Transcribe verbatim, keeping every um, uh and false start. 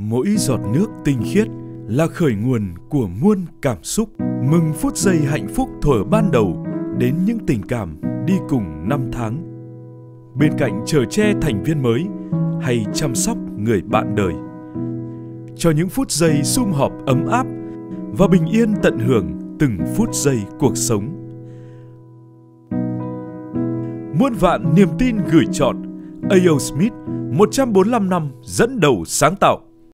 Mỗi giọt nước tinh khiết là khởi nguồn của muôn cảm xúc. Mừng phút giây hạnh phúc thuở ban đầu đến những tình cảm đi cùng năm tháng. Bên cạnh chở che thành viên mới hay chăm sóc người bạn đời. Cho những phút giây sum họp ấm áp và bình yên tận hưởng từng phút giây cuộc sống. Muôn vạn niềm tin gửi chọn A O Smith một trăm bốn mươi lăm năm dẫn đầu sáng tạo.